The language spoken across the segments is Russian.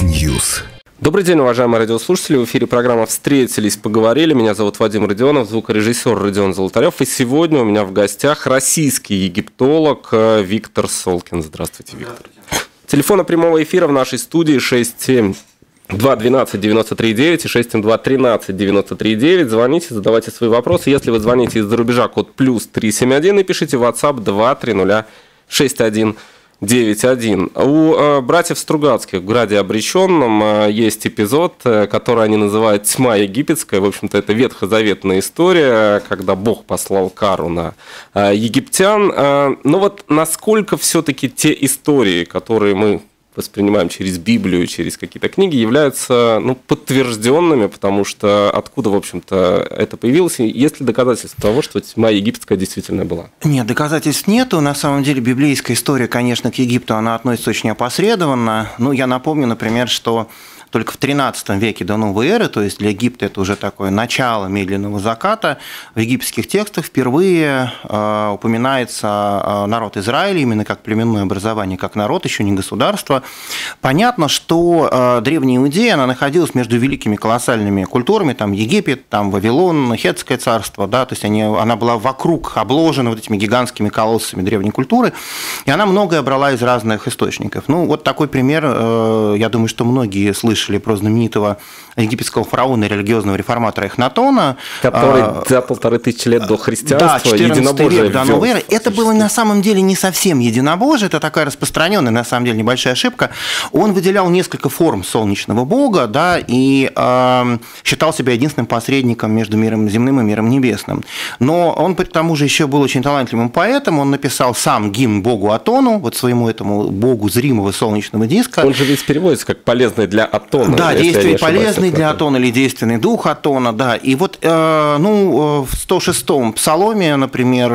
News. Добрый день, уважаемые радиослушатели. В эфире программа «Встретились, поговорили». Меня зовут Вадим Родионов, звукорежиссер Родион Золотарев. И сегодня у меня в гостях российский египтолог Виктор Солкин. Здравствуйте, Виктор. Здравствуйте. Телефона прямого эфира в нашей студии 672-12-93-9 и 672-13-93-9. Звоните, задавайте свои вопросы. Если вы звоните из-за рубежа, код плюс 371 и пишите в WhatsApp 23061. 9.1. У братьев Стругацких в «Граде Обреченном» есть эпизод, который они называют «Тьма египетская». В общем-то, это ветхозаветная история, когда Бог послал кару на египтян. Но вот насколько все-таки те истории, которые мы воспринимаем через Библию, через какие-то книги, являются подтвержденными, потому что откуда, в общем-то, это появилось? И есть ли доказательства того, что тьма египетская действительно была? Нет, доказательств нету. На самом деле библейская история, конечно, к Египту, она относится очень опосредованно. Ну, я напомню, например, что только в XIII веке до новой эры, то есть для Египта это уже такое начало медленного заката, в египетских текстах впервые упоминается народ Израиля, именно как племенное образование, как народ, еще не государство. Понятно, что древняя Иудея, она находилась между великими колоссальными культурами, там Египет, там Вавилон, Хетское царство, да, то есть она была вокруг обложена вот этими гигантскими колоссами древней культуры, и она многое брала из разных источников. Ну, вот такой пример, я думаю, что многие слышали, про знаменитого египетского фараона и религиозного реформатора Эхнатона. Который за 1500 лет до христианства, да, единобожие до новой эры. Это было на самом деле не совсем единобожие, это такая распространенная, на самом деле, небольшая ошибка. Он выделял несколько форм солнечного бога, да, и считал себя единственным посредником между миром земным и миром небесным. Но он, к тому же, еще был очень талантливым поэтом, он написал сам гимн богу Атону, вот своему этому богу зримого солнечного диска. Он же ведь переводится как «полезный для Атона». Атона, да, действие полезный для Атона или действенный дух Атона, да. И вот, ну, в 106-м псаломе, например,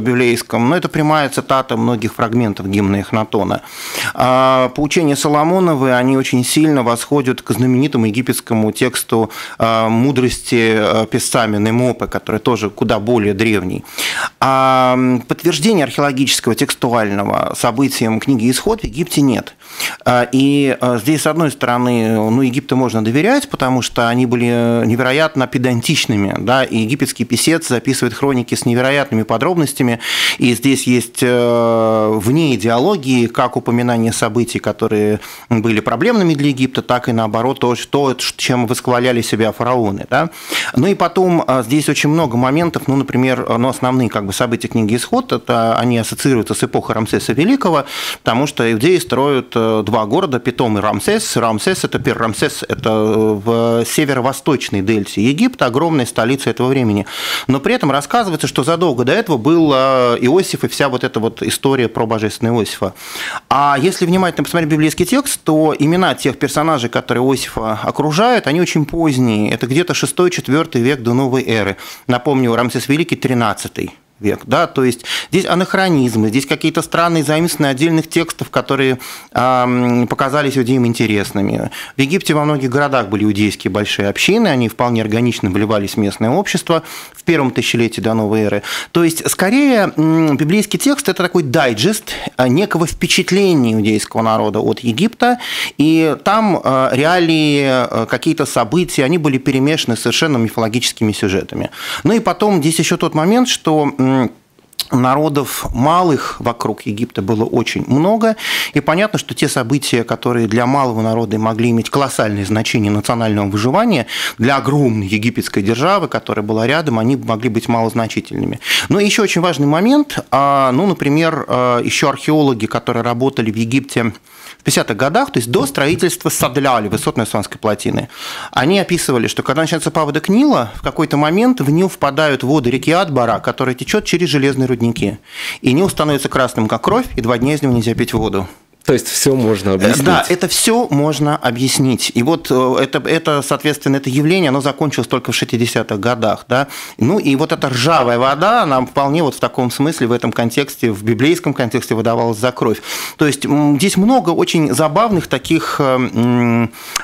библейском, ну, это прямая цитата многих фрагментов гимна Эхнатона. Поучения Соломоновы, они очень сильно восходят к знаменитому египетскому тексту мудрости писцами Немопа, который тоже куда более древний. А подтверждения археологического, текстуального событиям книги «Исход» в Египте нет. И здесь, с одной стороны, ну, Египту можно доверять, потому что они были невероятно педантичными, да, и египетский писец записывает хроники с невероятными подробностями, и здесь есть вне идеологии как упоминание событий, которые были проблемными для Египта, так и наоборот то, чем восхваляли себя фараоны, да. Ну и потом здесь очень много моментов, ну, например, ну, основные как бы события книги «Исход», это они ассоциируются с эпохой Рамсеса Великого, потому что иудеи строят два города, Питом и Рамсес. Рамсес – это Пер-Рамсес, это в северо-восточной дельте Египта, огромная столица этого времени. Но при этом рассказывается, что задолго до этого был Иосиф и вся вот эта вот история про божественного Иосифа. А если внимательно посмотреть библейский текст, то имена тех персонажей, которые Иосифа окружают, они очень поздние. Это где-то 6-4 век до новой эры. Напомню, Рамсес Великий – 13-й. Век, да, то есть здесь анахронизмы, здесь какие-то странные заимствования отдельных текстов, которые показались иудеям интересными. В Египте во многих городах были иудейские большие общины, они вполне органично вливались в местное общество в первом тысячелетии до новой эры. То есть, скорее, библейский текст – это такой дайджест некого впечатления иудейского народа от Египта, и там реалии, какие-то события, они были перемешаны совершенно мифологическими сюжетами. Ну и потом здесь еще тот момент, что народов малых вокруг Египта было очень много, и понятно, что те события, которые для малого народа могли иметь колоссальное значение национального выживания, для огромной египетской державы, которая была рядом, они могли быть малозначительными. Но еще очень важный момент, ну, например, еще археологи, которые работали в Египте в 50-х годах, то есть до строительства Садляли, высотной Суанской плотины, они описывали, что когда начинается паводок Нила, в какой-то момент в Нил впадают воды реки Адбара, которая течет через железные рудники. И Нил становится красным, как кровь, и 2 дня из него нельзя пить воду. То есть все можно объяснить. Да, это все можно объяснить. И вот это, соответственно, это явление, оно закончилось только в 60-х годах. Да? Ну и вот эта ржавая вода, она вполне вот в таком смысле, в этом контексте, в библейском контексте выдавалась за кровь. То есть здесь много очень забавных таких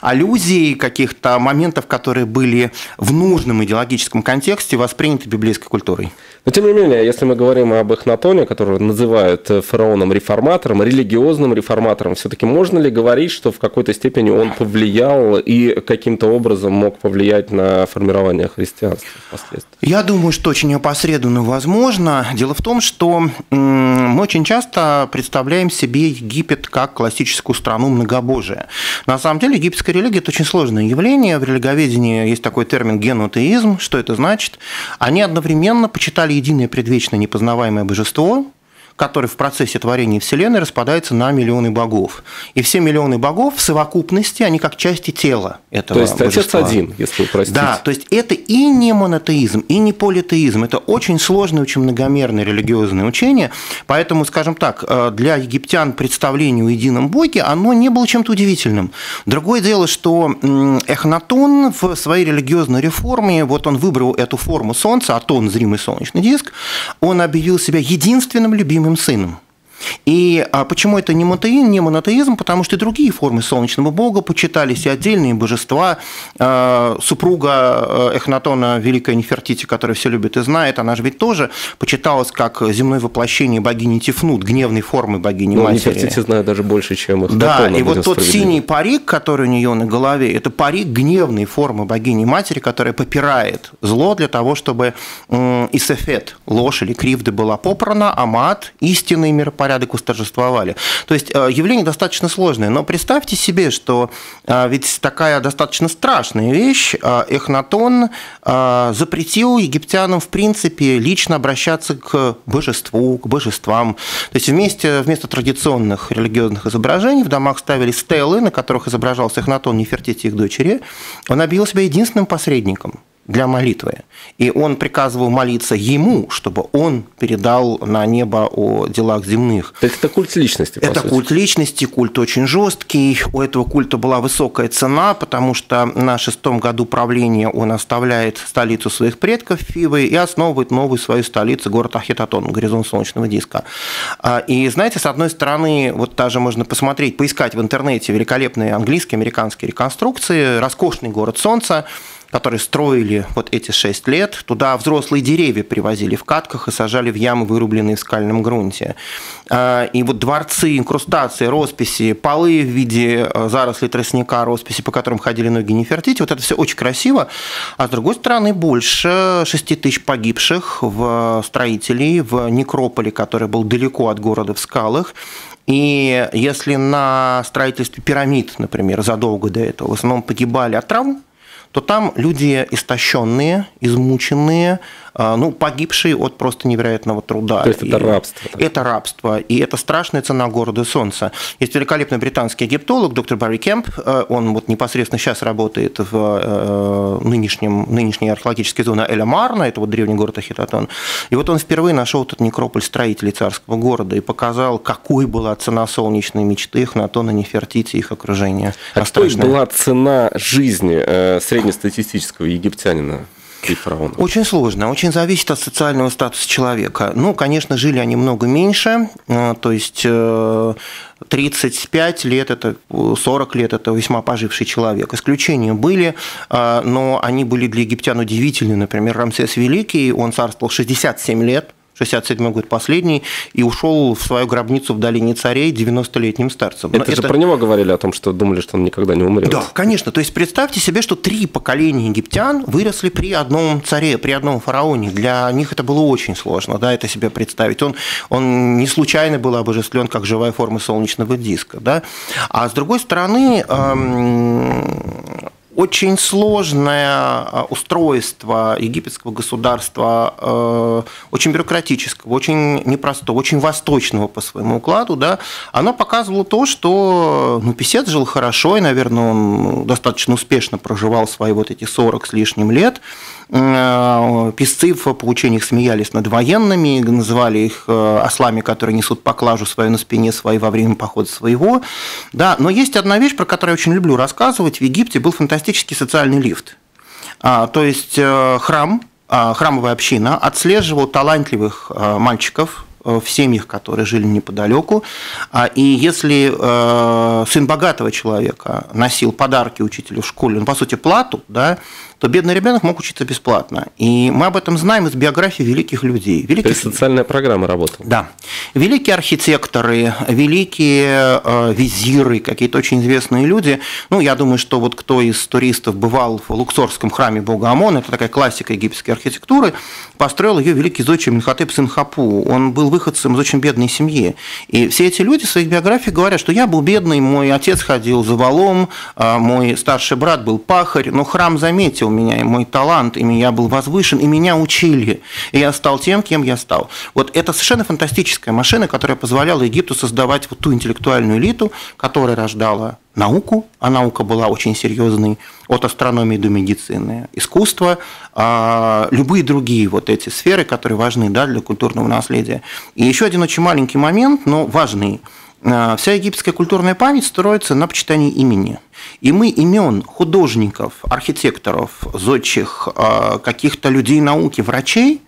аллюзий, каких-то моментов, которые были в нужном идеологическом контексте восприняты библейской культурой. Но тем не менее, если мы говорим об Эхнатоне, которого называют фараоном-реформатором, религиозным реформатором, реформатором, все-таки можно ли говорить, что в какой-то степени он повлиял и каким-то образом мог повлиять на формирование христианства впоследствии? Я думаю, что очень опосредованно возможно. Дело в том, что мы очень часто представляем себе Египет как классическую страну многобожия. На самом деле египетская религия – это очень сложное явление. В религоведении есть такой термин генотеизм. Что это значит? Они одновременно почитали единое предвечное непознаваемое божество, который в процессе творения Вселенной распадается на миллионы богов. И все миллионы богов в совокупности, они как части тела этого божества. То есть божества. Отец один, если вы простите. Да, то есть это и не монотеизм, и не политеизм. Это очень сложное, очень многомерное религиозное учение. Поэтому, скажем так, для египтян представление о едином боге, оно не было чем-то удивительным. Другое дело, что Эхнатон в своей религиозной реформе, вот он выбрал эту форму солнца, Атон, зримый солнечный диск, он объявил себя единственным любимым сыном. И почему это не монотеизм? Потому что и другие формы солнечного бога почитались, и отдельные божества. Супруга Эхнатона, великая Нефертити, которую все любят и знают, она же ведь тоже почиталась как земное воплощение богини Тефнут, гневной формы богини матери. Нефертити знает даже больше, чем Эхнатона. Да, и вот тот синий парик, который у нее на голове, это парик гневной формы богини матери, которая попирает зло для того, чтобы Исофет, ложь или кривда, была попрана, Амат, истинный миропорядок, восторжествовали. То есть явление достаточно сложное, но представьте себе, что ведь такая достаточно страшная вещь, Эхнатон запретил египтянам в принципе лично обращаться к божеству, к божествам. То есть вместо традиционных религиозных изображений в домах ставили стелы, на которых изображался Эхнатон, Нефертити и их дочери. Он объявил себя единственным посредником для молитвы. И он приказывал молиться ему, чтобы он передал на небо о делах земных. Это культ личности, по сути. Это культ личности, культ очень жесткий. У этого культа была высокая цена, потому что на 6-м году правления он оставляет столицу своих предков Фивы и основывает новую свою столицу, город Ахетатон, горизонт солнечного диска. И знаете, с одной стороны, вот даже можно посмотреть, поискать в интернете великолепные английские, американские реконструкции, роскошный город солнца, которые строили вот эти 6 лет, туда взрослые деревья привозили в катках и сажали в ямы, вырубленные в скальном грунте. И вот дворцы, инкрустации, росписи, полы в виде зарослей тростника, росписи, по которым ходили ноги Нефертити, вот это все очень красиво. А с другой стороны, больше 6000 погибших в строителей в некрополе, который был далеко от города в скалах. И если на строительстве пирамид, например, задолго до этого в основном погибали от травм, то там люди истощенные, измученные, ну, погибшие от просто невероятного труда. То есть это рабство. Это рабство, и это страшная цена города солнца. Есть великолепный британский египтолог, доктор Барри Кемп, он вот непосредственно сейчас работает в нынешней археологической зоне эль-Марна, это вот древний город Ахетатон. И вот он впервые нашел этот некрополь строителей царского города и показал, какой была цена солнечной мечты Эхнатона, Нефертити и их окружения. А какой была цена жизни среднестатистического египтянина? Очень сложно, очень зависит от социального статуса человека. Ну, конечно, жили они много меньше, то есть 35 лет, это 40 лет, это весьма поживший человек. Исключения были, но они были для египтян удивительны. Например, Рамсес Великий, он царствовал 67 лет, 67 год последний, и ушел в свою гробницу в долине царей 90-летним старцем. Это же про него говорили, о том, что думали, что он никогда не умрет. Да, конечно. То есть представьте себе, что 3 поколения египтян выросли при одном царе, при одном фараоне. Для них это было очень сложно, да, это себе представить. Он не случайно был обожествлен как живая форма солнечного диска. Да? А с другой стороны, очень сложное устройство египетского государства, очень бюрократического, очень непростого, очень восточного по своему укладу, да, оно показывало то, что ну, писец жил хорошо, и, наверное, он достаточно успешно проживал свои вот эти 40 с лишним лет. Писцы в поучениях смеялись над военными, называли их ослами, которые несут поклажу свою на спине своей во время похода своего. Да, но есть одна вещь, про которую я очень люблю рассказывать. В Египте был фантастический социальный лифт. То есть храмовая община отслеживала талантливых мальчиков, в семьях, которые жили неподалеку. И если сын богатого человека носил подарки учителю в школе, ну, по сути, плату, да, то бедный ребенок мог учиться бесплатно. И мы об этом знаем из биографии великих людей. То есть социальная программа работала. Да. Великие архитекторы, великие визиры, какие-то очень известные люди. Ну, я думаю, что вот кто из туристов бывал в Луксорском храме бога Амона, это такая классика египетской архитектуры, построил ее великий зодчий Минхотеп Синхапу. Он был выходцем из очень бедной семьи. И все эти люди в своих биографиях говорят, что я был бедный, мой отец ходил за валом, мой старший брат был пахарь, но храм заметил меня, и мой талант, и я был возвышен, и меня учили, и я стал тем, кем я стал. Вот это совершенно фантастическая машина, которая позволяла Египту создавать вот ту интеллектуальную элиту, которая рождала науку, а наука была очень серьезной, от астрономии до медицины, искусства, любые другие вот эти сферы, которые важны, да, для культурного наследия. И еще один очень маленький момент, но важный. Вся египетская культурная память строится на почитании имени. И мы имен художников, архитекторов, зодчих, каких-то людей науки, врачей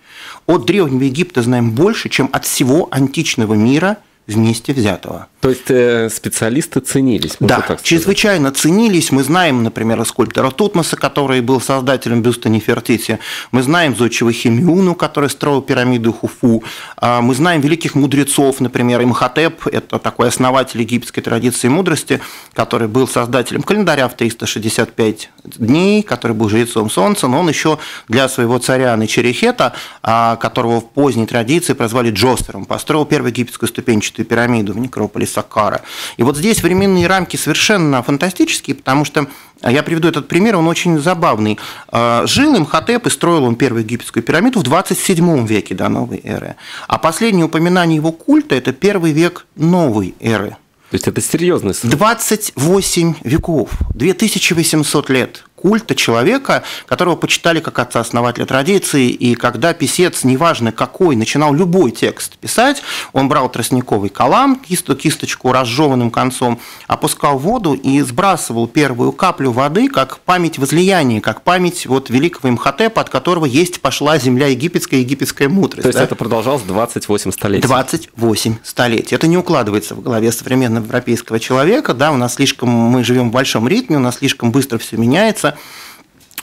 от Древнего Египта знаем больше, чем от всего античного мира вместе взятого. То есть специалисты ценились? Да, так чрезвычайно ценились. Мы знаем, например, скульптора Тутмоса, который был создателем бюста Нефертити. Мы знаем зодчего Химиуну, который строил пирамиду Хуфу. Мы знаем великих мудрецов, например, Имхотеп, это такой основатель египетской традиции мудрости, который был создателем календаря в 365 дней, который был жрецом солнца, но он еще для своего царя Нечерехета, которого в поздней традиции прозвали Джостером, построил первую египетскую ступенчатую пирамиду в некрополисе Саккара. И вот здесь временные рамки совершенно фантастические, потому что, я приведу этот пример, он очень забавный. Жил Имхотеп и строил он первую египетскую пирамиду в 27 веке до новой эры. А последнее упоминание его культа – это первый век новой эры. То есть это серьезный срок. 28 веков, 2800 лет культа человека, которого почитали как отца-основателя традиции, и когда писец, неважно какой, начинал любой текст писать, он брал тростниковый калам, кисточку разжеванным концом, опускал в воду и сбрасывал первую каплю воды как память возлияния, как память вот великого Имхотепа, от которого есть пошла земля египетская, египетская мудрость. То есть, да? Это продолжалось 28 столетий. 28 столетий. Это не укладывается в голове современного европейского человека, да, у нас слишком, мы живем в большом ритме, у нас слишком быстро все меняется.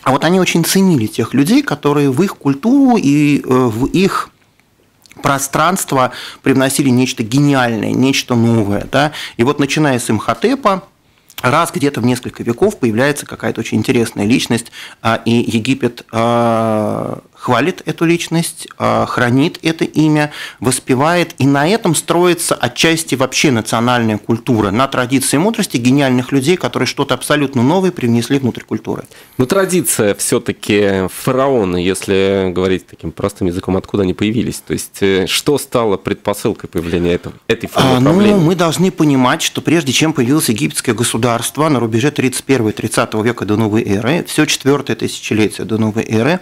А вот они очень ценили тех людей, которые в их культуру и в их пространство привносили нечто гениальное, нечто новое, да? И вот начиная с Имхотепа, раз где-то в несколько веков появляется какая-то очень интересная личность, и Египет хвалит эту личность, хранит это имя, воспевает, и на этом строится отчасти вообще национальная культура, на традиции мудрости гениальных людей, которые что-то абсолютно новое привнесли внутрь культуры. Но традиция все-таки фараона, если говорить таким простым языком, откуда они появились? То есть что стало предпосылкой появления этой формы правления? Ну, мы должны понимать, что прежде чем появилось египетское государство на рубеже 31-30 века до новой эры, все 4-е тысячелетие до новой эры,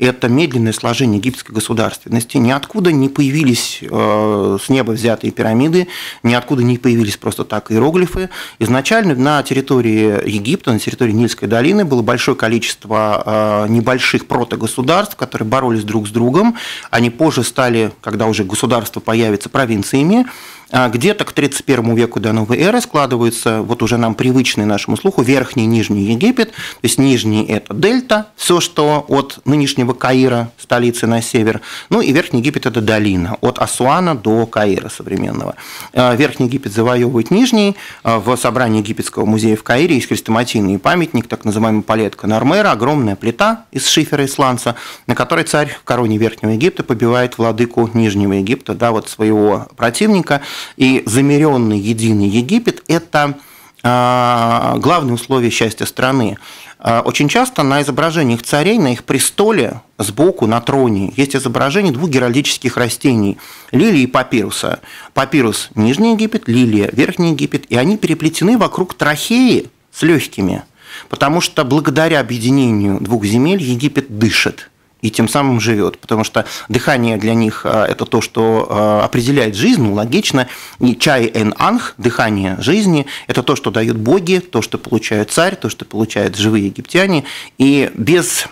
это медленное сложение египетской государственности. Ниоткуда не появились с неба взятые пирамиды, ниоткуда не появились просто так иероглифы. Изначально на территории Египта, на территории Нильской долины было большое количество небольших протогосударств, которые боролись друг с другом. Они позже стали, когда уже государство появится, провинциями. Где-то к 31 веку до новой эры складываются вот уже нам привычные нашему слуху верхний и нижний Египет. То есть нижний – это дельта, все, что от нынешнего Каира, столицы, на север. Ну и верхний Египет – это долина, от Асуана до Каира современного. Верхний Египет завоевывает нижний. В собрании Египетского музея в Каире есть хрестоматийный памятник, так называемый палет Канармера, огромная плита из шифера и сланца, на которой царь в короне Верхнего Египта побивает владыку Нижнего Египта, да, вот своего противника. И замиренный единый Египет – это главное условие счастья страны. Очень часто на изображениях царей, на их престоле, сбоку на троне, есть изображение двух геральдических растений – лилии и папируса. Папирус – Нижний Египет, лилия – Верхний Египет, и они переплетены вокруг трахеи с легкими, потому что благодаря объединению двух земель Египет дышит. И тем самым живет, потому что дыхание для них – это то, что определяет жизнь, ну, логично. И чай эн анх – дыхание жизни – это то, что дают боги, то, что получают царь, то, что получают живые египтяне. И без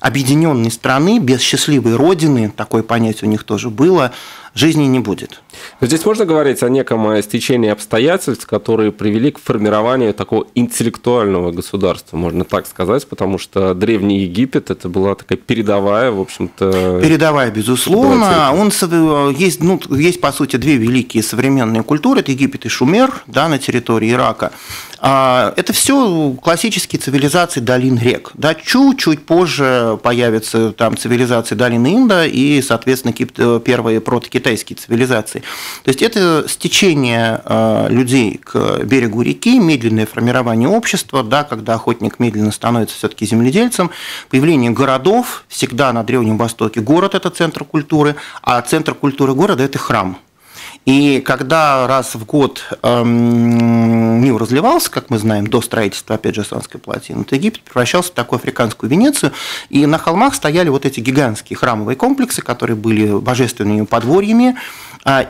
объединенной страны, без счастливой родины, такое понятие у них тоже было, жизни не будет. Здесь можно говорить о неком стечении обстоятельств, которые привели к формированию такого интеллектуального государства, можно так сказать, потому что Древний Египет — это была такая передовая, в общем-то... Передовая, безусловно. Есть, по сути, две великие современные культуры — это Египет и Шумер, да, на территории Ирака. Это все классические цивилизации долин рек. Да, чуть-чуть позже появятся там цивилизации долины Инда и, соответственно, первые протокитайские цивилизации. То есть это стечение людей к берегу реки, медленное формирование общества, да, когда охотник медленно становится все-таки земледельцем, появление городов, всегда на Древнем Востоке город – это центр культуры, а центр культуры города – это храм. И когда раз в год Нил разливался, как мы знаем, до строительства, опять же, Суанской плотины, то Египет превращался в такую африканскую Венецию, и на холмах стояли вот эти гигантские храмовые комплексы, которые были божественными подворьями.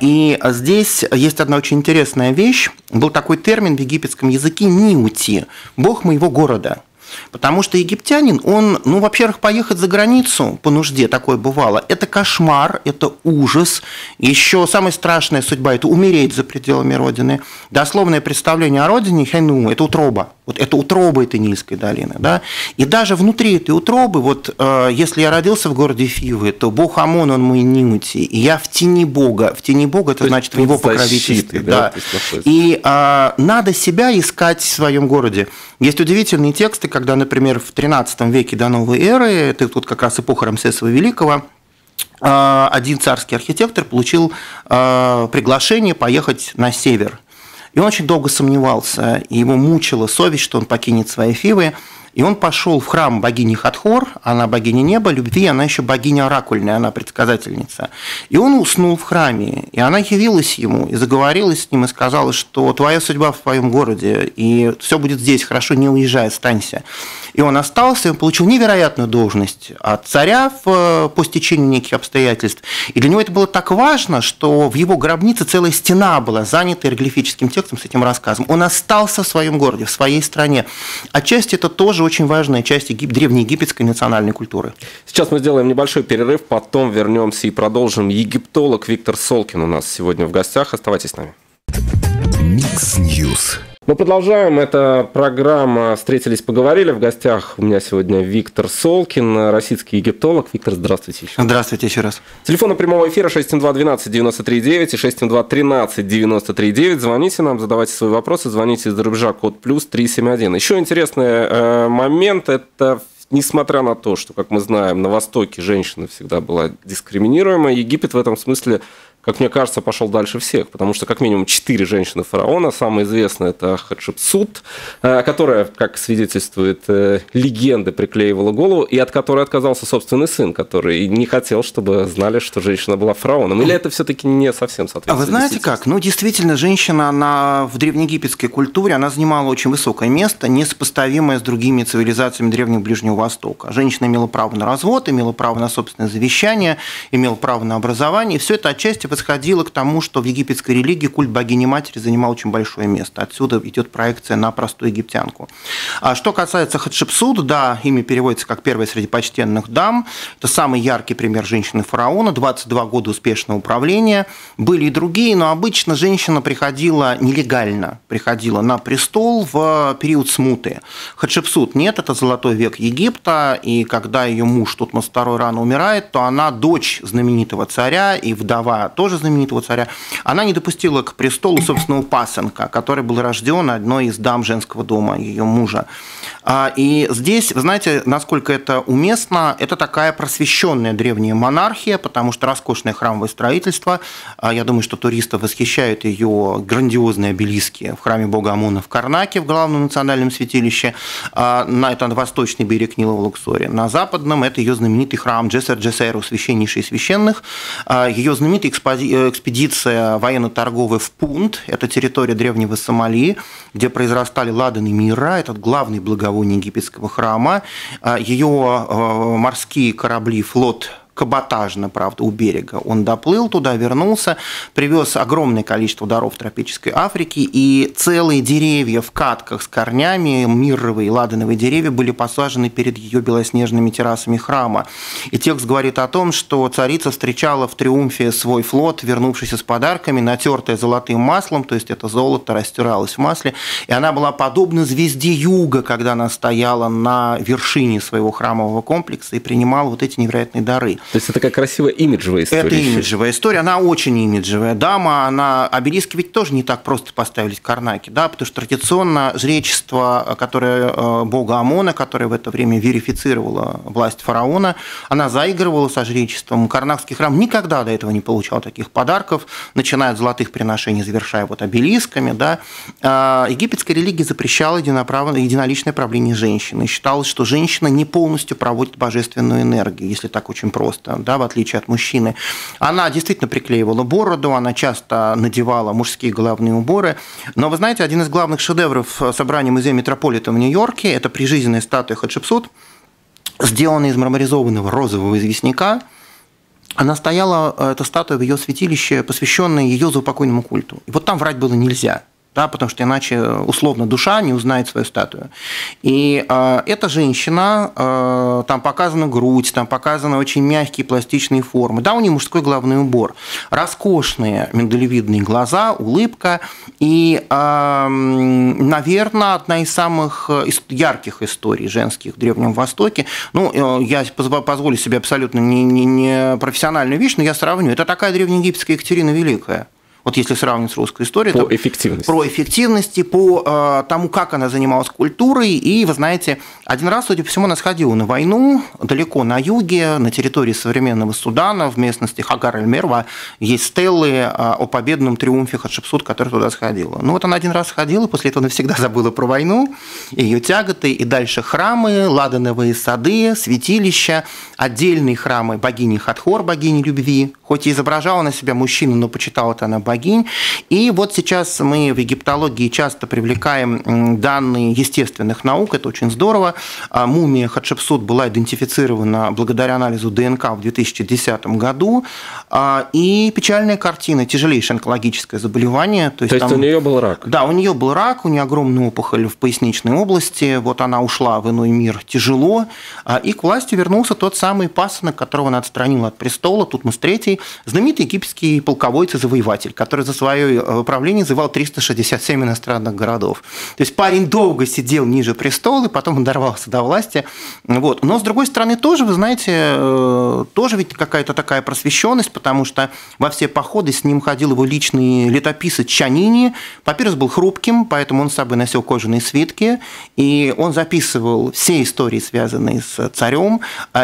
И здесь есть одна очень интересная вещь. Был такой термин в египетском языке «ниути» – «бог моего города». Потому что египтянин, он, ну, во-первых, поехать за границу по нужде, такое бывало, это кошмар, это ужас. Еще самая страшная судьба – это умереть за пределами родины. Дословное представление о родине – хайну, это утроба. Вот это утроба этой Нильской долины. Да? И даже внутри этой утробы, вот если я родился в городе Фивы, то бог Амон, он мой ниути, и я в тени бога. В тени бога – это значит в его покровительстве. Да? Да. И надо себя искать в своем городе. Есть удивительные тексты, когда, например, в 13 веке до новой эры, это тут как раз эпоха Рамсеса Великого, один царский архитектор получил приглашение поехать на север. И он очень долго сомневался, и его мучила совесть, что он покинет свои Фивы. И он пошел в храм богини Хатхор, она богиня неба, любви, она еще богиня оракульная, она предсказательница. И он уснул в храме, и она явилась ему, и заговорила с ним, и сказала, что твоя судьба в твоем городе, и все будет здесь, хорошо, не уезжай, останься. И он остался, и он получил невероятную должность от царя по стечению неких обстоятельств. И для него это было так важно, что в его гробнице целая стена была занята иероглифическим текстом с этим рассказом. Он остался в своем городе, в своей стране. Отчасти это тоже очень важная часть древнеегипетской национальной культуры. Сейчас мы сделаем небольшой перерыв, потом вернемся и продолжим. Египтолог Виктор Солкин у нас сегодня в гостях. Оставайтесь с нами. Микс Ньюс. Мы продолжаем. Это программа «Встретились, поговорили». В гостях у меня сегодня Виктор Солкин, российский египтолог. Виктор, здравствуйте еще. Здравствуйте еще раз. Телефон прямого эфира 672-12-93-9 и 672-13-93-9. Звоните нам, задавайте свои вопросы, звоните из-за рубежа, код плюс 371. Еще интересный момент – это несмотря на то, что, как мы знаем, на Востоке женщина всегда была дискриминируема, Египет в этом смысле, как мне кажется, пошел дальше всех, потому что как минимум 4 женщины-фараона. Самая известная – это Хатшепсут, которая, как свидетельствует легенда, приклеивала голову, и от которой отказался собственный сын, который не хотел, чтобы знали, что женщина была фараоном. Или это все-таки не совсем соответствует? А вы знаете как? Ну, действительно, женщина, она в древнеегипетской культуре, она занимала очень высокое место, несопоставимое с другими цивилизациями Древнего Ближнего Востока. Женщина имела право на развод, имела право на собственное завещание, имела право на образование, и все это отчасти восходило к тому, что в египетской религии культ богини-матери занимал очень большое место. Отсюда идет проекция на простую египтянку. А что касается Хатшепсут, да, имя переводится как «первая среди почтенных дам». Это самый яркий пример женщины-фараона, 22 года успешного управления. Были и другие, но обычно женщина приходила нелегально, приходила на престол в период смуты. Хатшепсут нет, это золотой век Египта, и когда ее муж Тутмос II рано умирает, то она дочь знаменитого царя и вдова тоже знаменитого царя, она не допустила к престолу собственного пасынка, который был рожден одной из дам женского дома, ее мужа. И здесь, вы знаете, насколько это уместно, это такая просвещенная древняя монархия, потому что роскошное храмовое строительство, я думаю, что туристов восхищают ее грандиозные обелиски в храме бога Амона в Карнаке, в главном национальном святилище, на это восточный берег Нила в Луксоре, на западном это ее знаменитый храм Джесер-Джесеру, священнейший священных, ее знаменитый экспедиция военно-торговая в Пунт, это территория древнего Сомали, где произрастали ладан и мирра, этот главный благовоние египетского храма, ее морские корабли, флот каботажно, правда, у берега. Он доплыл туда, вернулся, привез огромное количество даров тропической Африки, и целые деревья в катках с корнями, мирровые и ладановые деревья, были посажены перед ее белоснежными террасами храма. И текст говорит о том, что царица встречала в триумфе свой флот, вернувшийся с подарками, натертая золотым маслом, то есть это золото растиралось в масле, и она была подобна звезде юга, когда она стояла на вершине своего храмового комплекса и принимала вот эти невероятные дары. То есть это такая красивая имиджевая история. Это имиджевая история, она очень имиджевая. Дама, она... Обелиски ведь тоже не так просто поставили в Карнаке, да, потому что традиционно жречество, которое бога Амона, которое в это время верифицировало власть фараона, она заигрывала со жречеством. Карнакский храм никогда до этого не получал таких подарков, начиная от золотых приношений, завершая вот обелисками, да. Египетская религия запрещала единоличное правление женщины. Считалось, что женщина не полностью проводит божественную энергию, если так очень просто, да, в отличие от мужчины. Она действительно приклеивала бороду, она часто надевала мужские головные уборы. Но вы знаете, один из главных шедевров собрания музея Метрополита в Нью-Йорке – это прижизненная статуя Хатшепсут, сделанная из мармаризованного розового известняка. Она стояла, эта статуя, в ее святилище, посвященная ее заупокойному культу. И вот там врать было нельзя. Да, потому что иначе, условно, душа не узнает свою статую. И эта женщина, там показана грудь, там показаны очень мягкие пластичные формы. Да, у нее мужской головной убор. Роскошные миндалевидные глаза, улыбка. И, наверное, одна из самых ярких историй женских в Древнем Востоке. Ну, я позволю себе абсолютно не профессиональную вещь, но я сравню. Это такая древнеегипетская Екатерина Великая. Вот если сравнивать с русской историей, то про эффективности, по тому, как она занималась культурой. И, вы знаете, один раз, судя по всему, она сходила на войну далеко на юге, на территории современного Судана, в местности Хагар-эль-Мерва, есть стелы о победном триумфе Хатшепсут, которая туда сходила. Ну вот она один раз сходила, после этого навсегда забыла про войну, ее тяготы, и дальше храмы, ладановые сады, святилища, отдельные храмы богини Хатхор, богини любви. Хоть и изображала на себя мужчину, но почитала-то она богинь. И вот сейчас мы в египтологии часто привлекаем данные естественных наук, это очень здорово. Мумия Хатшепсут была идентифицирована благодаря анализу ДНК в 2010 году. И печальная картина, тяжелейшее онкологическое заболевание. То есть там, у нее был рак? Да, у нее был рак, у нее огромная опухоль в поясничной области, вот она ушла в иной мир тяжело, и к власти вернулся тот самый пасынок, которого она отстранила от престола, Тутмос III, знаменитый египетский полководец и завоеватель, который за свое правление завоевал 367 иностранных городов. То есть парень долго сидел ниже престола, и потом он дорвался до власти. Вот. Но, с другой стороны, тоже, вы знаете, тоже ведь какая-то такая просвещенность, потому что во все походы с ним ходил его личный летописец Чанини. Папирус был хрупким, поэтому он с собой носил кожаные свитки, и он записывал все истории, связанные с царем,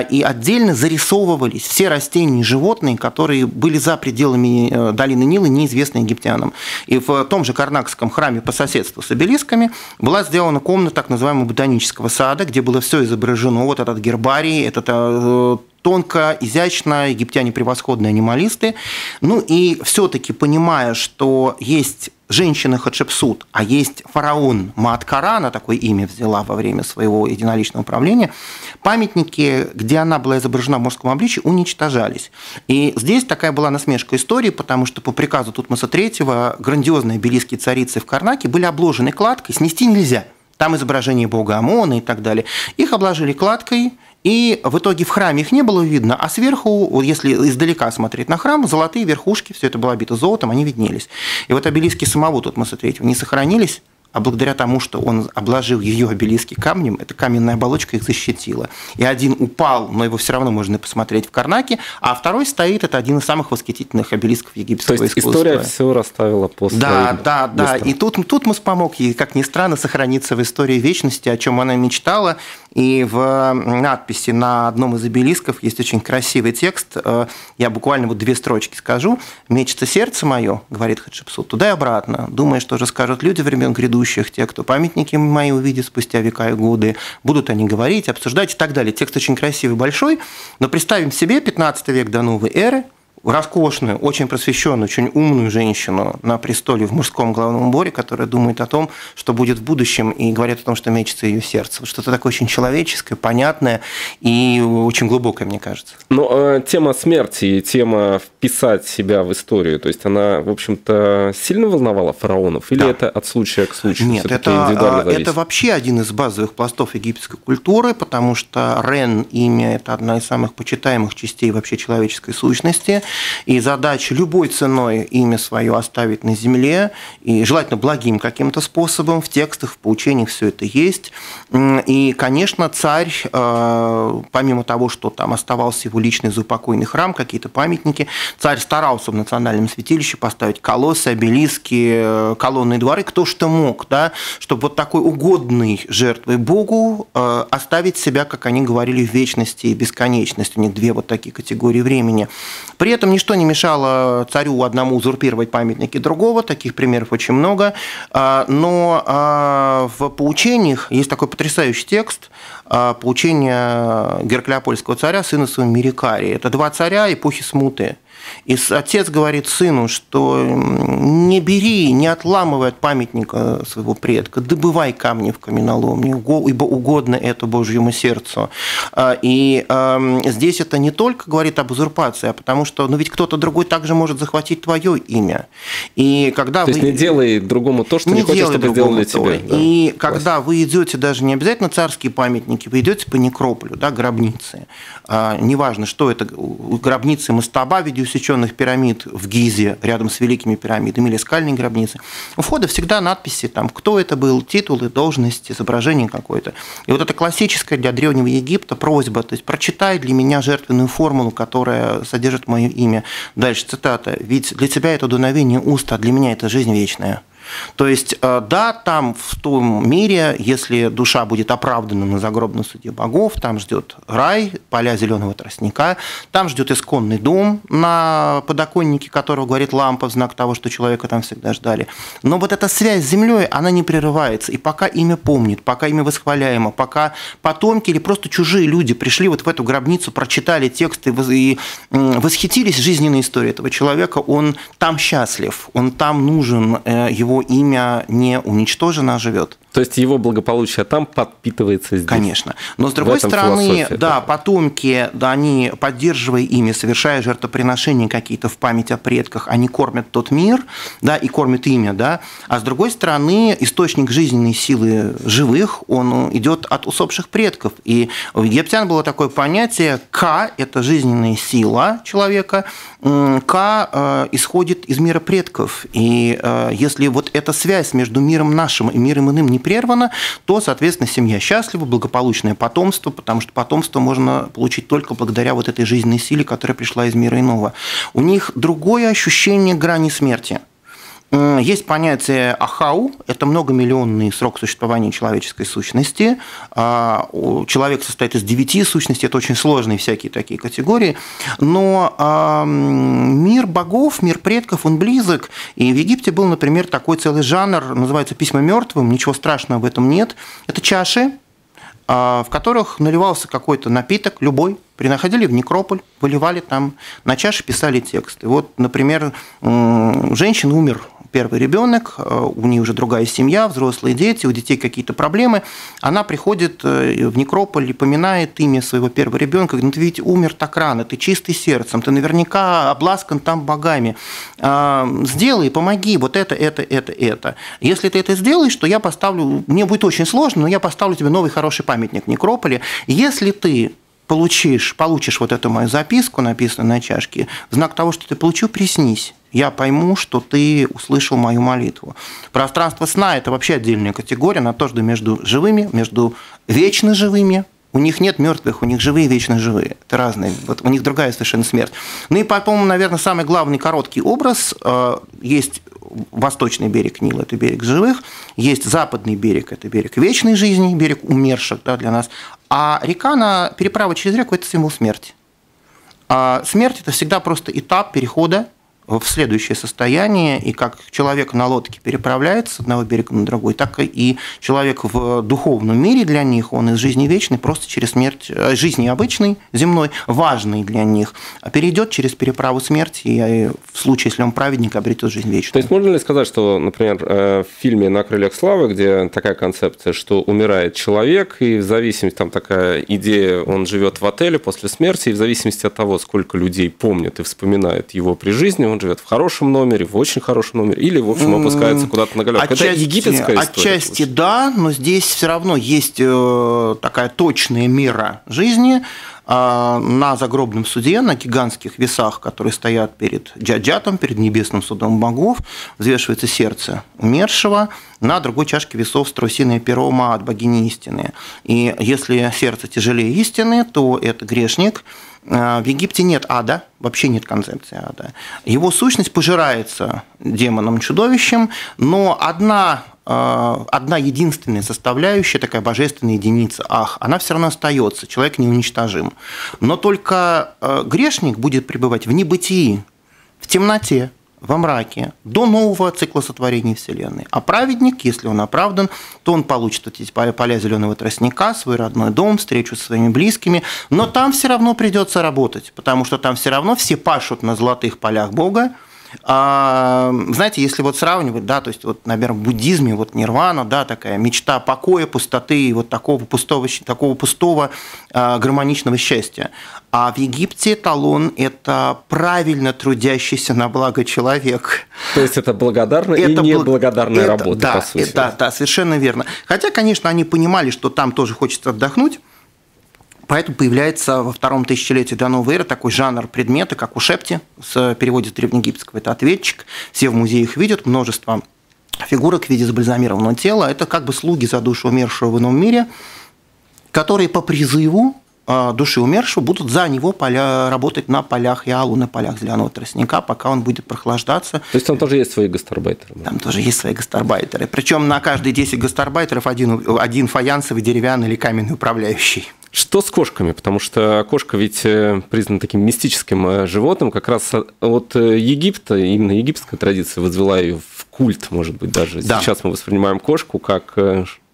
и отдельно зарисовывались все растения и животные, которые были за пределами долины Нила, неизвестны египтянам. И в том же Карнакском храме по соседству с обелисками была сделана комната так называемого ботанического сада, где было все изображено, вот этот гербарий, этот... тонко, изящно, египтяне превосходные анималисты. Ну и все-таки, понимая, что есть женщина Хатшепсут, а есть фараон Маат-Кара, она такое имя взяла во время своего единоличного правления, памятники, где она была изображена в мужском обличии, уничтожались. И здесь такая была насмешка истории, потому что по приказу Тутмоса III грандиозные обелиски царицы в Карнаке были обложены кладкой, снести нельзя. Там изображение бога Амона и так далее. Их обложили кладкой, и в итоге в храме их не было видно, а сверху, если издалека смотреть на храм, золотые верхушки, все это было обито золотом, они виднелись. И вот обелиски самого Тутмоса III не сохранились, а благодаря тому, что он обложил ее обелиски камнем, эта каменная оболочка их защитила. И один упал, но его все равно можно посмотреть в Карнаке, а второй стоит, это один из самых восхитительных обелисков египетского искусства. То есть история все расставила по своим местам. Да. И Тутмос помог ей, как ни странно, сохраниться в истории вечности, о чем она мечтала. И в надписи на одном из обелисков есть очень красивый текст. Я буквально вот две строчки скажу. «Мечется сердце мое, — говорит Хатшепсут, — туда и обратно, думая, что же скажут люди времен грядущих, те, кто памятники мои увидит спустя века и годы, будут они говорить, обсуждать и так далее». Текст очень красивый, большой, но представим себе 15 век до новой эры, роскошную, очень просвещенную, очень умную женщину на престоле в мужском главном уборе, которая думает о том, что будет в будущем, и говорит о том, что мечется ее сердце. Что-то такое очень человеческое, понятное и очень глубокое, мне кажется. Но тема смерти, тема вписать себя в историю, то есть она, в общем-то, сильно волновала фараонов? Или да, это от случая к случаю? Нет, это вообще один из базовых пластов египетской культуры, потому что Рен, имя, это одна из самых почитаемых частей вообще человеческой сущности, и задача любой ценой имя свое оставить на земле, и желательно благим каким-то способом, в текстах, в поучениях все это есть. И, конечно, царь, помимо того, что там оставался его личный заупокойный храм, какие-то памятники, царь старался в национальном святилище поставить колоссы, обелиски, колонные дворы, кто что мог, да, чтобы вот такой угодный жертвой Богу оставить себя, как они говорили, в вечности и бесконечности. У них две вот такие категории времени. При этом ничто не мешало царю одному узурпировать памятники другого, таких примеров очень много, но в поучениях есть такой потрясающий текст, поучение гераклеопольского царя, сына своего Мерикария. Это два царя эпохи смуты. И отец говорит сыну, что не бери, не отламывай от памятника своего предка, добывай камни в каменоломне, ибо угодно это Божьему сердцу. И здесь это не только говорит об узурпации, а потому что, ну ведь кто-то другой также может захватить твое имя. И когда то есть не делай другому то, что не хочешь, чтобы сделали тебе. Да. И когда вы идете, даже не обязательно царские памятники, вы идете по некрополю, да, гробницы. Неважно, что это, гробницы Мастаба, усеченных пирамид в Гизе, рядом с великими пирамидами, или скальные гробницы. У входа всегда надписи, там, кто это был, титулы, должности, изображение какое-то. И вот это классическая для Древнего Египта просьба, то есть прочитай для меня жертвенную формулу, которая содержит мое имя. Дальше цитата. «Ведь для тебя это дуновение уст, а для меня это жизнь вечная». То есть, да, там, в том мире, если душа будет оправдана на загробном суде богов, там ждет рай, поля зеленого тростника, там ждет исконный дом, на подоконнике которого горит лампа в знак того, что человека там всегда ждали. Но вот эта связь с землей, она не прерывается. И пока имя помнит, пока имя восхваляемо, пока потомки или просто чужие люди пришли вот в эту гробницу, прочитали тексты и восхитились жизненной историей этого человека, он там счастлив, он там нужен, его имя не уничтожено, а живет. То есть его благополучие там подпитывается здесь. Конечно. Но с другой стороны, да, потомки, да, они, поддерживая имя, совершая жертвоприношения какие-то в память о предках, они кормят тот мир, да, и кормят имя, да. А с другой стороны, источник жизненной силы живых, он идет от усопших предков. И у египтян было такое понятие «ка» – это жизненная сила человека, «ка» исходит из мира предков. И если вот эта связь между миром нашим и миром иным не прервано, то, соответственно, семья счастлива, благополучное потомство, потому что потомство можно получить только благодаря вот этой жизненной силе, которая пришла из мира иного. У них другое ощущение грани смерти. Есть понятие ахау, это многомиллионный срок существования человеческой сущности. Человек состоит из 9 сущностей, это очень сложные всякие такие категории. Но мир богов, мир предков, он близок. И в Египте был, например, такой целый жанр, называется «Письма мертвым», ничего страшного в этом нет. Это чаши, в которых наливался какой-то напиток, любой. Принаходили в некрополь, выливали там, на чаше писали тексты. Вот, например, женщина умер, первый ребенок, у нее уже другая семья, взрослые дети, у детей какие-то проблемы. Она приходит в некрополь и поминает имя своего первого ребенка. Говорит, ты ведь умер так рано, ты чистый сердцем, ты наверняка обласкан там богами. Сделай, помоги, вот это. Если ты это сделаешь, то я поставлю, мне будет очень сложно, но я поставлю тебе новый хороший памятник в некрополе. Если ты получишь вот эту мою записку, написанную на чашке, в знак того, что ты получил, приснись. Я пойму, что ты услышал мою молитву. Пространство сна – это вообще отдельная категория, она тоже между живыми, между вечно живыми. У них нет мертвых, у них живые, вечно живые. Это разные. Вот у них другая совершенно смерть. Ну и, по-моему, наверное, самый главный короткий образ есть восточный берег Нила, это берег живых, есть западный берег, это берег вечной жизни, берег умерших, да, для нас. А река, на переправа через реку – это символ смерти. Смерть – это всегда просто этап перехода в следующее состояние, и как человек на лодке переправляется с одного берега на другой, так и человек в духовном мире для них, он из жизни вечной, просто через смерть, жизни обычной, земной, важной для них, перейдет через переправу смерти, и в случае, если он праведник, обретет жизнь вечную. То есть можно ли сказать, что, например, в фильме «На крыльях славы», где такая концепция, что умирает человек, и в зависимости, там такая идея, он живет в отеле после смерти, и в зависимости от того, сколько людей помнят и вспоминают его при жизни, он живет в хорошем номере, в очень хорошем номере, или, в общем, опускается куда-то на галерку. Это египетская история? Отчасти да, но здесь все равно есть такая точная мера жизни на загробном суде, на гигантских весах, которые стоят перед джаджатом, перед небесным судом богов, взвешивается сердце умершего, на другой чашке весов страусиное перо Маат, богини истины. И если сердце тяжелее истины, то это грешник. В Египте нет ада, вообще нет концепции ада. Его сущность пожирается демоном-чудовищем, но одна единственная составляющая, такая божественная единица, она все равно остается, человек неуничтожим. Но только грешник будет пребывать в небытии, в темноте, во мраке, до нового цикла сотворения Вселенной. А праведник, если он оправдан, то он получит эти поля зеленого тростника, свой родной дом, встречу со своими близкими, но там все равно придется работать, потому что там все равно все пашут на золотых полях Бога. Знаете, если вот сравнивать, да, то есть, вот, наверное, в буддизме вот нирвана, да, такая мечта покоя, пустоты и вот такого пустого гармоничного счастья. А в Египте эталон – это правильно трудящийся на благо человек. То есть это благодарная и неблагодарная работа, да, по сути. Да, совершенно верно. Хотя, конечно, они понимали, что там тоже хочется отдохнуть. Поэтому появляется во втором тысячелетии до новой эры такой жанр предмета, как ушепти, в переводе с древнеегипетского это ответчик. Все в музеях видят множество фигурок в виде забальзамированного тела. Это как бы слуги за душу умершего в ином мире, которые по призыву души умершего будут за него работать на полях Яалу, на полях зеленого тростника, пока он будет прохлаждаться. То есть там тоже есть свои гастарбайтеры? Да? Там тоже есть свои гастарбайтеры. Причем на каждые 10 гастарбайтеров один фаянсовый, деревянный или каменный управляющий. Что с кошками? Потому что кошка ведь признана таким мистическим животным. Как раз от Египта, именно египетская традиция возвела ее в культ, может быть, даже. Да. Сейчас мы воспринимаем кошку как...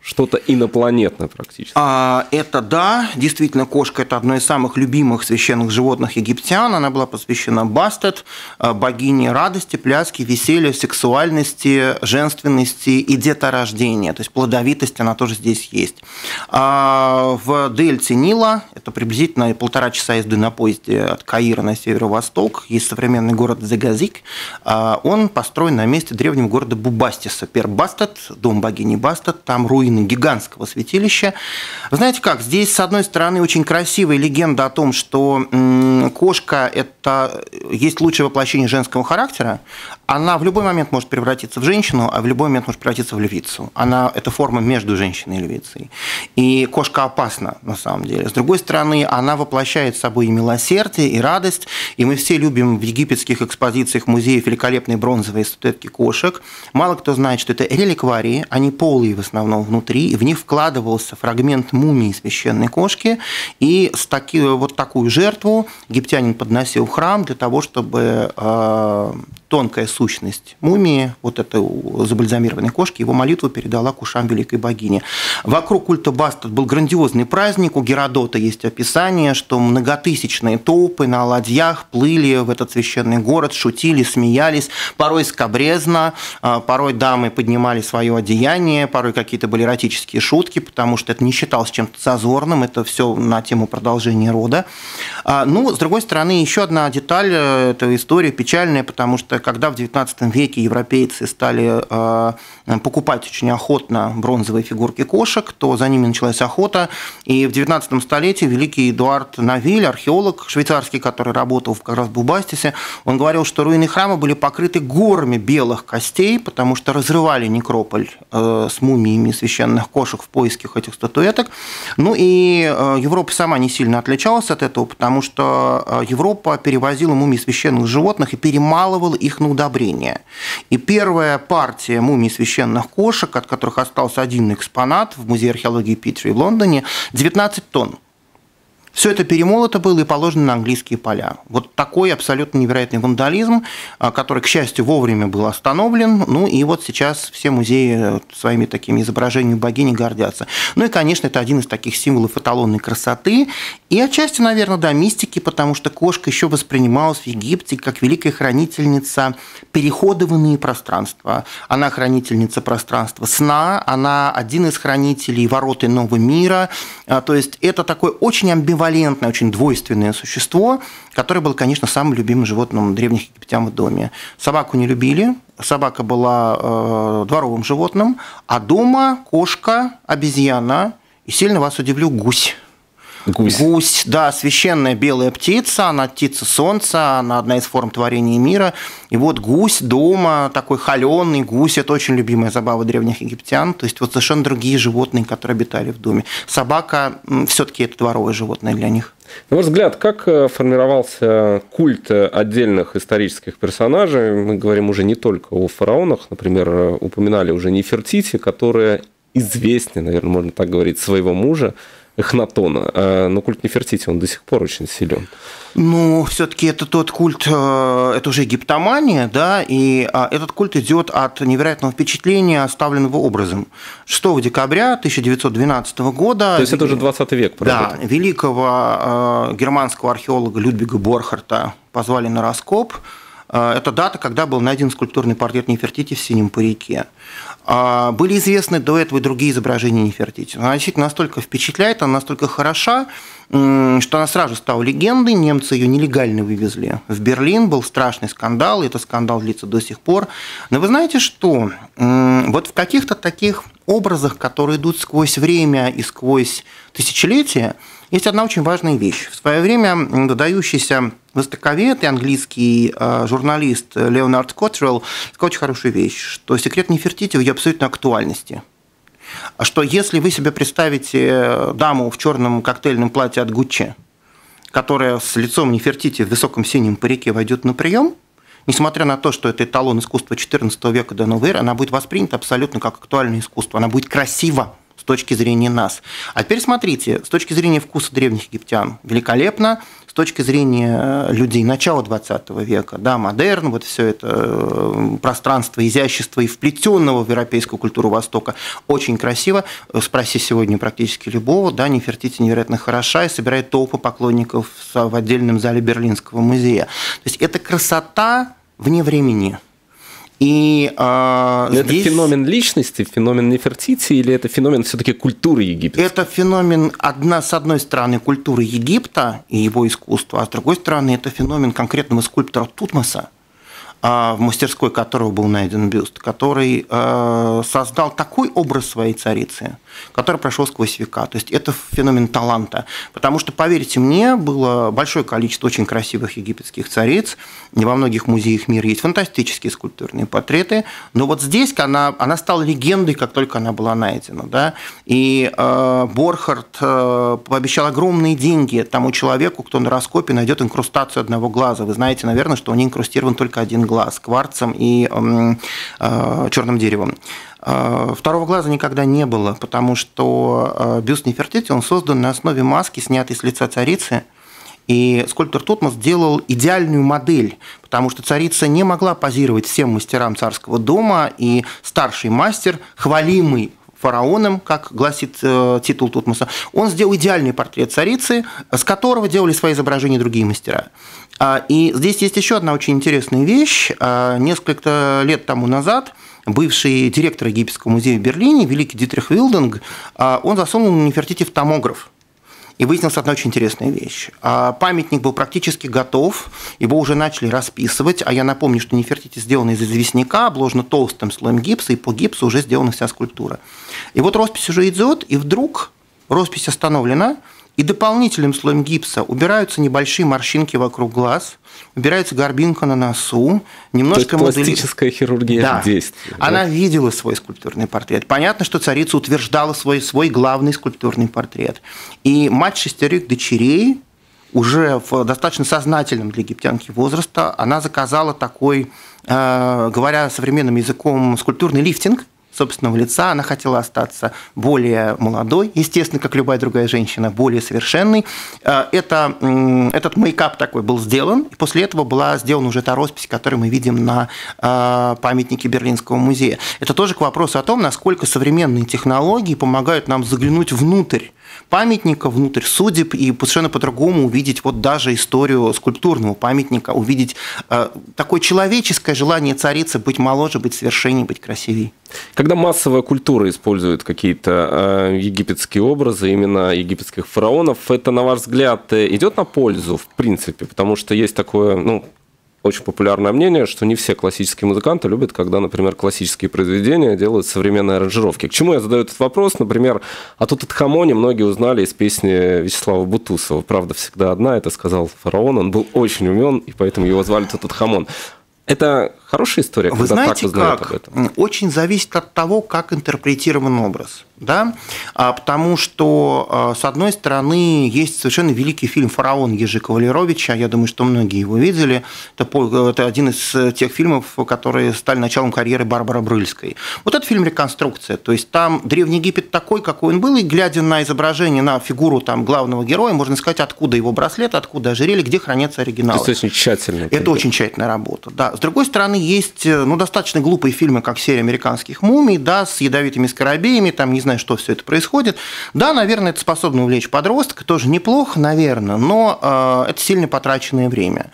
что-то инопланетное практически. Это да, действительно, кошка – это одно из самых любимых священных животных египтян. Она была посвящена Бастет, богине радости, пляски, веселья, сексуальности, женственности и деторождения. То есть плодовитость она тоже здесь есть. В дельте Нила, это приблизительно 1,5 часа езды на поезде от Каира на северо-восток, есть современный город Загазик. Он построен на месте древнего города Бубастиса. Пер-Бастет, дом богини Бастет, там руины гигантского святилища. Вы знаете как, здесь, с одной стороны, очень красивая легенда о том, что кошка – это есть лучшее воплощение женского характера. Она в любой момент может превратиться в женщину, а в любой момент может превратиться в львицу. Это форма между женщиной и львицей. И кошка опасна, на самом деле. С другой стороны, она воплощает собой и милосердие, и радость. И мы все любим в египетских экспозициях музеев великолепные бронзовые статуэтки кошек. Мало кто знает, что это реликварии, они полые в основном внутри, и в них вкладывался фрагмент мумии священной кошки. И вот такую жертву египтянин подносил в храм для того, чтобы тонкая сущность мумии, вот этой забальзамированной кошки, его молитву передала к ушам великой богини. Вокруг культа Бастет был грандиозный праздник. У Геродота есть описание, что многотысячные толпы на ладьях плыли в этот священный город, шутили, смеялись, порой скабрезно, порой дамы поднимали свое одеяние, порой какие-то были эротические шутки, потому что это не считалось чем-то зазорным, это все на тему продолжения рода. Ну, с другой стороны, еще одна деталь этой истории печальная, потому что когда в XIX веке европейцы стали покупать очень охотно бронзовые фигурки кошек, то за ними началась охота. И в XIX столетии великий Эдуард Навиль, археолог швейцарский, который работал как раз в Бубастисе, он говорил, что руины храма были покрыты горами белых костей, потому что разрывали некрополь с мумиями священных кошек в поисках этих статуэток. Ну и Европа сама не сильно отличалась от этого, потому что Европа перевозила мумии священных животных и перемалывала их на удобрение. И первая партия мумий священных кошек, от которых остался один экспонат в Музее археологии Питера и в Лондоне, 19 тонн. Все это перемолото было и положено на английские поля. Вот такой абсолютно невероятный вандализм, который, к счастью, вовремя был остановлен. Ну и вот сейчас все музеи своими такими изображениями богини гордятся. Ну и, конечно, это один из таких символов эталонной красоты. И отчасти, наверное, да, мистики, потому что кошка еще воспринималась в Египте как великая хранительница переходованные пространства. Она хранительница пространства сна, она один из хранителей ворот иного мира. То есть это такой очень амбивалентный, очень двойственное существо, которое было, конечно, самым любимым животным древних египтян в доме. Собаку не любили, собака была дворовым животным, а дома кошка, обезьяна и, сильно вас удивлю, гусь. Гусь. Гусь, да, священная белая птица, она птица солнца, она одна из форм творения мира. И вот гусь дома, такой холеный гусь, это очень любимая забава древних египтян. То есть вот совершенно другие животные, которые обитали в доме. Собака все-таки это дворовое животное для них. На ваш взгляд, как формировался культ отдельных исторических персонажей? Мы говорим уже не только о фараонах, например, упоминали уже Нефертити, которая известна, наверное, можно так говорить, своего мужа Эхнатона, но культ Нефертити, он до сих пор очень силен. Ну, все-таки это тот культ, это уже египтомания, да, и этот культ идет от невероятного впечатления, оставленного образом. 6 декабря 1912 года... То есть это уже 20 век. Да, великого германского археолога Людвига Борхарта позвали на раскоп. Это дата, когда был найден скульптурный портрет Нефертити в синем парике. Были известны до этого и другие изображения Нефертити. Она действительно настолько впечатляет, она настолько хороша, что она сразу стала легендой, немцы ее нелегально вывезли в Берлин, был страшный скандал, и этот скандал длится до сих пор. Но вы знаете что? Вот в каких-то таких образах, которые идут сквозь время и сквозь тысячелетия, есть одна очень важная вещь. В свое время выдающийся востоковед и английский журналист Леонард Коттрелл сказал очень хорошую вещь, что секрет Нефертити в ее абсолютной актуальности. Что если вы себе представите даму в черном коктейльном платье от Гуччи, которая с лицом Нефертити в высоком синем парике войдет на прием, несмотря на то, что это эталон искусства XIV века до новой эры, она будет воспринята абсолютно как актуальное искусство, она будет красива с точки зрения нас. А теперь смотрите, с точки зрения вкуса древних египтян великолепно, с точки зрения людей начала XX века, да, модерн, вот все это пространство изящества и вплетенного в европейскую культуру Востока очень красиво. Спроси сегодня практически любого, да, Нефертити невероятно хороша и собирает толпы поклонников в отдельном зале Берлинского музея. То есть это красота вне времени. И, это здесь... феномен личности, феномен Нефертити, или это феномен все-таки культуры Египта? Это феномен, с одной стороны, культуры Египта и его искусства, а с другой стороны, это феномен конкретного скульптора Тутмоса, в мастерской которого был найден бюст, который создал такой образ своей царицы, который прошел сквозь века. То есть это феномен таланта. Потому что, поверьте мне, было большое количество очень красивых египетских цариц. И во многих музеях мира есть фантастические скульптурные портреты. Но вот здесь она стала легендой, как только она была найдена. Да? И Борхард пообещал огромные деньги тому человеку, кто на раскопе найдет инкрустацию одного глаза. Вы знаете, наверное, что у нее инкрустирован только один глаз кварцем и черным деревом. Второго глаза никогда не было, потому что бюст Нефертити он создан на основе маски, снятой с лица царицы, и скульптор Тутмос сделал идеальную модель, потому что царица не могла позировать всем мастерам царского дома, и старший мастер, хвалимый фараоном, как гласит титул Тутмоса, он сделал идеальный портрет царицы, с которого делали свои изображения другие мастера. И здесь есть еще одна очень интересная вещь. Несколько лет тому назад бывший директор Египетского музея в Берлине, великий Дитрих Вилдинг, он засунул Нефертити в томограф. И выяснилась одна очень интересная вещь. Памятник был практически готов, его уже начали расписывать, а я напомню, что Нефертити сделана из известняка, обложена толстым слоем гипса, и по гипсу уже сделана вся скульптура. И вот роспись уже идет, и вдруг роспись остановлена, и дополнительным слоем гипса убираются небольшие морщинки вокруг глаз, убирается горбинка на носу, немножко модели... пластическая хирургия, да, действия. Она видела свой скульптурный портрет. Понятно, что царица утверждала свой главный скульптурный портрет. И мать 6 дочерей, уже в достаточно сознательном для египтянки возраста, она заказала такой, говоря современным языком, скульптурный лифтинг. собственного лица, она хотела остаться более молодой, естественно, как любая другая женщина, более совершенной. Этот мейкап такой был сделан, и после этого была сделана уже та роспись, которую мы видим на памятнике Берлинского музея. Это тоже к вопросу о том, насколько современные технологии помогают нам заглянуть внутрь памятника, внутрь судеб и совершенно по-другому увидеть вот даже историю скульптурного памятника, увидеть такое человеческое желание царицы быть моложе, быть совершеннее, быть красивее. Когда массовая культура использует какие-то египетские образы, именно египетских фараонов, это, на ваш взгляд, идет на пользу, в принципе? Потому что есть такое, ну, очень популярное мнение, что не все классические музыканты любят, когда, например, классические произведения делают современные аранжировки. К чему я задаю этот вопрос? Например, о Тутанхамоне многие узнали из песни Вячеслава Бутусова. «Правда всегда одна», это сказал фараон, он был очень умен, и поэтому его звали Тутанхамон. Это хорошая история, когда так узнают об этом? Очень зависит от того, как интерпретирован образ. Да? Потому что, с одной стороны, есть совершенно великий фильм «Фараон» Ежи Кавалеровича. Я думаю, что многие его видели. Это один из тех фильмов, которые стали началом карьеры Барбары Брыльской. Вот этот фильм «Реконструкция». То есть там Древний Египет такой, какой он был. И глядя на изображение, на фигуру там, главного героя, можно сказать, откуда его браслет, откуда ожерелье, где хранятся оригиналы. Это очень тщательно. Это очень тщательная работа. Да. С другой стороны, есть достаточно глупые фильмы, как серия «Американских мумий», да, с ядовитыми скоробеями, там, не знаю, что все это происходит. Да, наверное, это способно увлечь подростка, тоже неплохо, наверное, но это сильно потраченное время.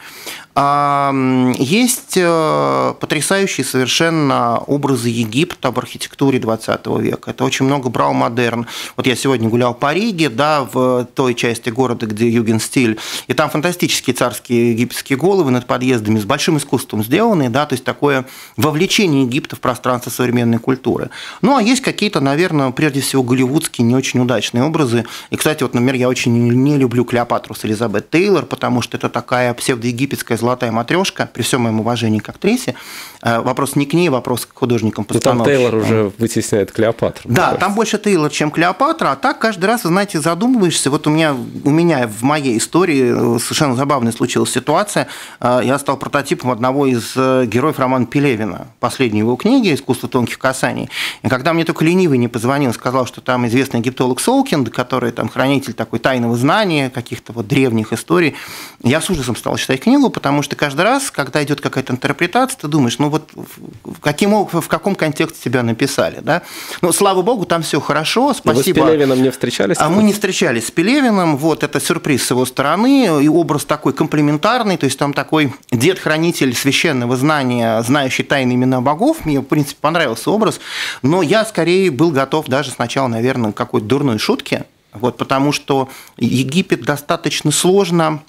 Есть потрясающие совершенно образы Египта в архитектуре 20 века. Это очень много брал модерн. Вот я сегодня гулял по Риге, да, в той части города, где Югенстиль, и там фантастические царские египетские головы над подъездами с большим искусством сделаны, да, то есть такое вовлечение Египта в пространство современной культуры. Ну, а есть какие-то, наверное, прежде всего голливудские не очень удачные образы. И, кстати, вот, например, я очень не люблю Клеопатру с Элизабет Тейлор, потому что это такая псевдоегипетская золотая матрешка, при всем моем уважении к актрисе. Вопрос не к ней, вопрос к художникам-постановщикам. Там Тейлор уже вытесняет Клеопатру. Да, там больше Тейлор, чем Клеопатра, а так каждый раз, вы знаете, задумываешься. Вот у меня в моей истории совершенно забавная случилась ситуация. Я стал прототипом одного из героев романа Пелевина, последней его книги «Искусство тонких касаний». И когда мне только ленивый не позвонил, сказал, что там известный египтолог Солкин, который там хранитель такой тайного знания, каких-то вот древних историй, я с ужасом стал читать книгу, потому что каждый раз, когда идет какая-то интерпретация, ты думаешь, ну вот в каком контексте тебя написали, да? Ну, слава богу, там все хорошо, спасибо. Но вы с Пелевином не встречались? А мы не встречались с Пелевином, вот, это сюрприз с его стороны, и образ такой комплементарный, то есть там такой дед-хранитель священного знания, знающий тайные имена богов, мне, в принципе, понравился образ, но я скорее был готов даже сначала, наверное, к какой-то дурной шутке, вот, потому что Египет достаточно сложно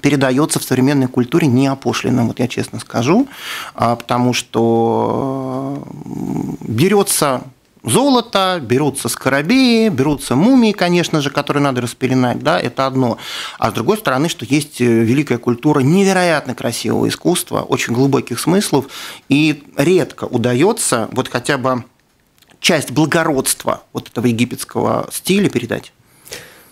передается в современной культуре неопошленно, вот я честно скажу, потому что берется золото, берутся скоробеи, берутся мумии, конечно же, которые надо распеленать, да, это одно. А с другой стороны, что есть великая культура невероятно красивого искусства, очень глубоких смыслов, и редко удается вот хотя бы часть благородства вот этого египетского стиля передать.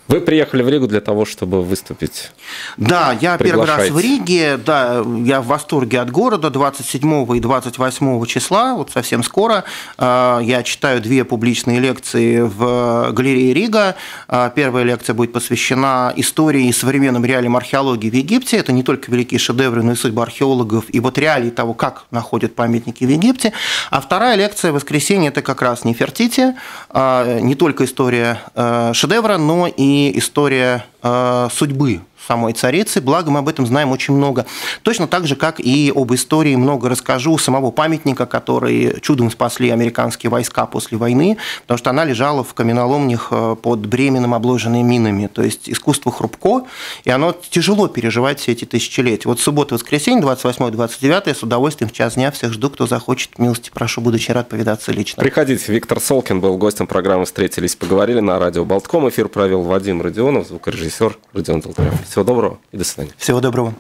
Вы приехали в Ригу для того, чтобы выступить. Да, я первый раз в Риге, да, я в восторге от города. 27 и 28 числа, вот совсем скоро, я читаю две публичные лекции в галерее Рига. Первая лекция будет посвящена истории и современным реалиям археологии в Египте. Это не только великие шедевры, но и судьба археологов, и вот реалии того, как находят памятники в Египте. А вторая лекция в воскресенье – это как раз Нефертити, не только история шедевра, но и история судьбы самой царицы, благо мы об этом знаем очень много. Точно так же, как и об истории много расскажу самого памятника, который чудом спасли американские войска после войны, потому что она лежала в каменоломнях под Бременом, обложенной минами. То есть искусство хрупко, и оно тяжело переживать все эти тысячелетия. Вот суббота, воскресенье, 28-29, я с удовольствием в час дня всех жду, кто захочет. Милости прошу, буду очень рад повидаться лично. Приходите. Виктор Солкин был гостем программы «Встретились, поговорили» на радио Болтком. Эфир провел Вадим Родионов, звукорежиссер Родион Золотарев. Всего доброго и до свидания. Всего доброго.